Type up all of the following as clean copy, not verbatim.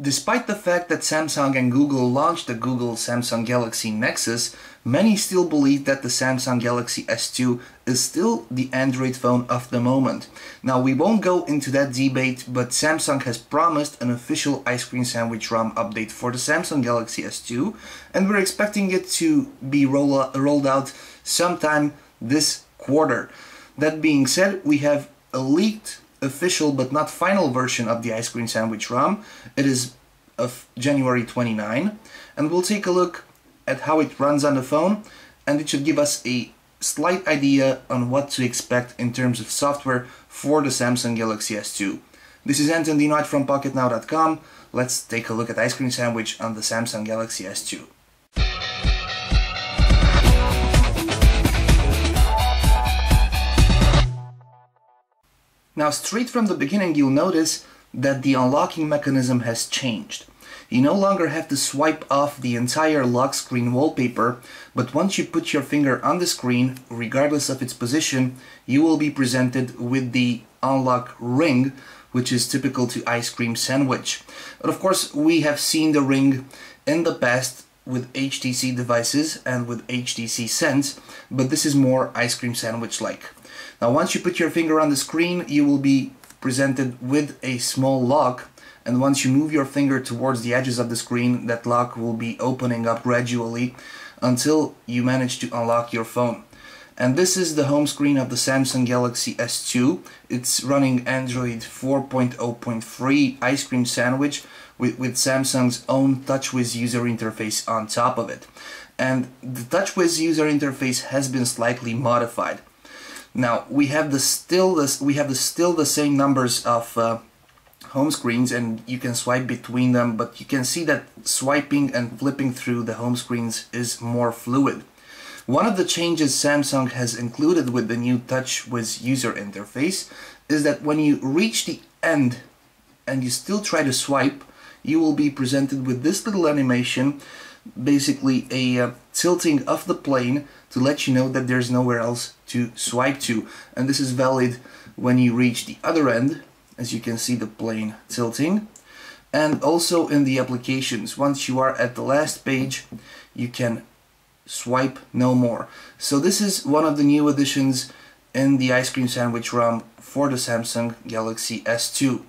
Despite the fact that Samsung and Google launched the Google Samsung Galaxy Nexus, many still believe that the Samsung Galaxy S2 is still the Android phone of the moment. Now, we won't go into that debate, but Samsung has promised an official Ice Cream Sandwich ROM update for the Samsung Galaxy S2, and we're expecting it to be rolled out sometime this quarter. That being said, we have a leaked official but not final version of the Ice Cream Sandwich ROM. It is of January 29, and we'll take a look at how it runs on the phone, and it should give us a slight idea on what to expect in terms of software for the Samsung Galaxy S2. This is Anton D. Knight from Pocketnow.com. Let's take a look at Ice Cream Sandwich on the Samsung Galaxy S2. Now, straight from the beginning, you'll notice that the unlocking mechanism has changed. You no longer have to swipe off the entire lock screen wallpaper, but once you put your finger on the screen, regardless of its position, you will be presented with the unlock ring, which is typical to Ice Cream Sandwich. But of course, we have seen the ring in the past with HTC devices and with HTC Sense, but this is more Ice Cream Sandwich-like. Now, once you put your finger on the screen, you will be presented with a small lock, and once you move your finger towards the edges of the screen, that lock will be opening up gradually until you manage to unlock your phone. And this is the home screen of the Samsung Galaxy S2. It's running Android 4.0.3 Ice Cream Sandwich with Samsung's own TouchWiz user interface on top of it. And the TouchWiz user interface has been slightly modified. Now, we have the same numbers of home screens, and you can swipe between them, but you can see that swiping and flipping through the home screens is more fluid. One of the changes Samsung has included with the new TouchWiz user interface is that when you reach the end and you still try to swipe, you will be presented with this little animation, basically a tilting of the plane to let you know that there's nowhere else to swipe to. And this is valid when you reach the other end, as you can see the plane tilting, and also in the applications. Once you are at the last page, you can swipe no more. So this is one of the new additions in the Ice Cream Sandwich ROM for the Samsung Galaxy S2.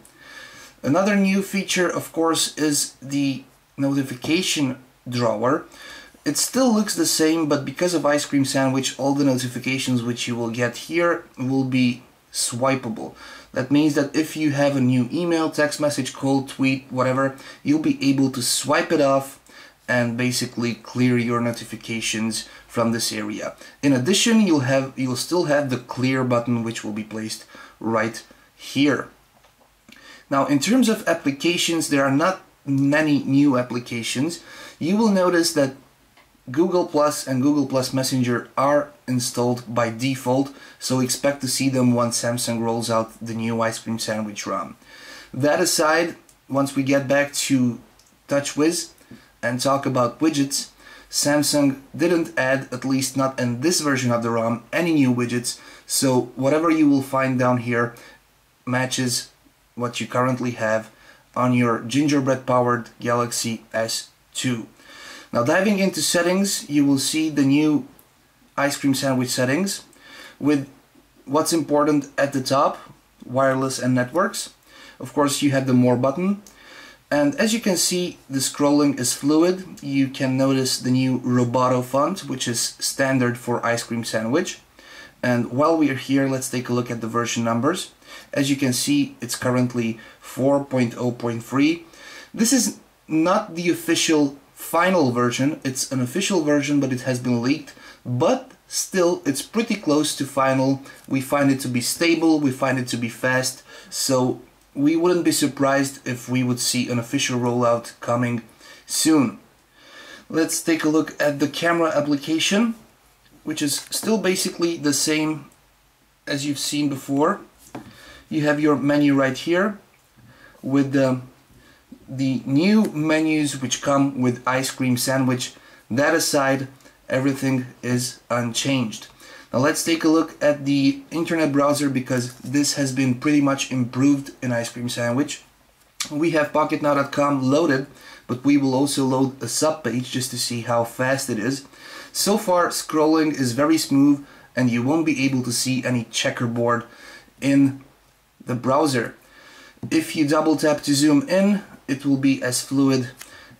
Another new feature, of course, is the notification drawer. It still looks the same, but because of Ice Cream Sandwich, all the notifications which you will get here will be swipeable. That means that if you have a new email, text message, call, tweet, whatever, you'll be able to swipe it off and basically clear your notifications from this area. In addition, you'll still have the clear button, which will be placed right here. Now, in terms of applications, there are not many new applications. You will notice that Google Plus and Google Plus Messenger are installed by default, so expect to see them once Samsung rolls out the new Ice Cream Sandwich ROM. That aside, once we get back to TouchWiz and talk about widgets, Samsung didn't add, at least not in this version of the ROM, any new widgets, so whatever you will find down here matches what you currently have on your Gingerbread-powered Galaxy S2. Now, diving into settings, you will see the new Ice Cream Sandwich settings with what's important at the top, wireless and networks. Of course, you have the more button. And as you can see, the scrolling is fluid. You can notice the new Roboto font, which is standard for Ice Cream Sandwich. And while we are here, let's take a look at the version numbers. As you can see, it's currently 4.0.3. This is not the official final version. It's an official version, but it has been leaked. But still, it's pretty close to final. We find it to be stable, we find it to be fast, so we wouldn't be surprised if we would see an official rollout coming soon. Let's take a look at the camera application, which is still basically the same as you've seen before. You have your menu right here with the new menus which come with Ice Cream Sandwich. That aside, everything is unchanged. Now let's take a look at the internet browser, because this has been pretty much improved in Ice Cream Sandwich. we have Pocketnow.com loaded, but we will also load a sub page just to see how fast it is. So far, scrolling is very smooth and you won't be able to see any checkerboard in the browser. If you double tap to zoom in, it will be as fluid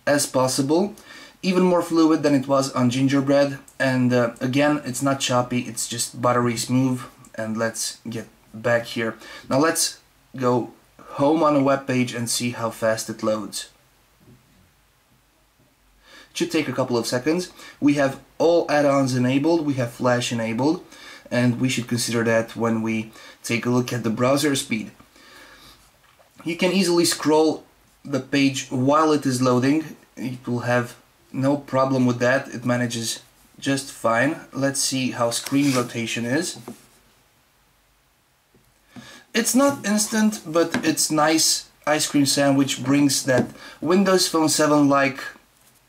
as possible, even more fluid than it was on Gingerbread. And again, it's not choppy, it's just buttery smooth. And let's get back here. Now let's go home on a web page and see how fast it loads. It should take a couple of seconds. We have all add-ons enabled, we have Flash enabled, and we should consider that when we take a look at the browser speed. You can easily scroll the page while it is loading. It will have no problem with that. It manages just fine. Let's see how screen rotation is. It's not instant, but it's nice. Ice Cream Sandwich brings that Windows Phone 7-like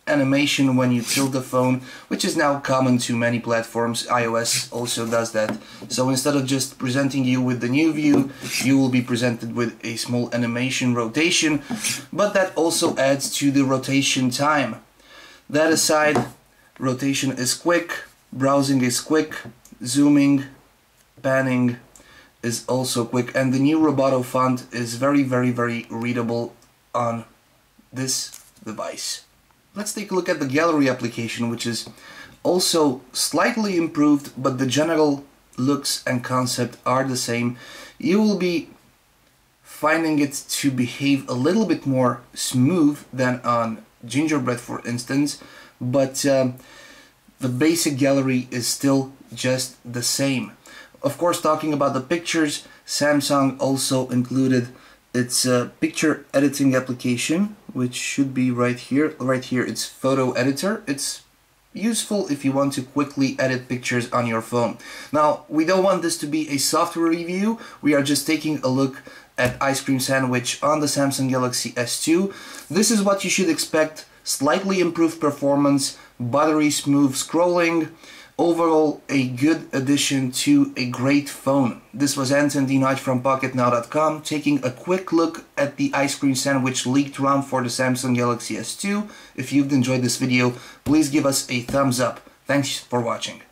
animation when you tilt the phone, which is now common to many platforms. iOS also does that. So instead of just presenting you with the new view, you will be presented with a small animation rotation, but that also adds to the rotation time. That aside, rotation is quick, browsing is quick, zooming, panning is also quick, and the new Roboto font is very, very readable on this device. Let's take a look at the gallery application, which is also slightly improved, but the general looks and concept are the same. You will be finding it to behave a little bit more smooth than on Gingerbread, for instance, but the basic gallery is still just the same. Of course, talking about the pictures, Samsung also included its picture editing application, which should be right here. Right here, it's Photo Editor. It's useful if you want to quickly edit pictures on your phone. Now, we don't want this to be a software review. We are just taking a look at Ice Cream Sandwich on the Samsung Galaxy S2. This is what you should expect. Slightly improved performance, buttery smooth scrolling. Overall, a good addition to a great phone. This was Anton D. Knight from Pocketnow.com taking a quick look at the Ice Cream Sandwich leaked ROM for the Samsung Galaxy S2. If you've enjoyed this video, please give us a thumbs up. Thanks for watching.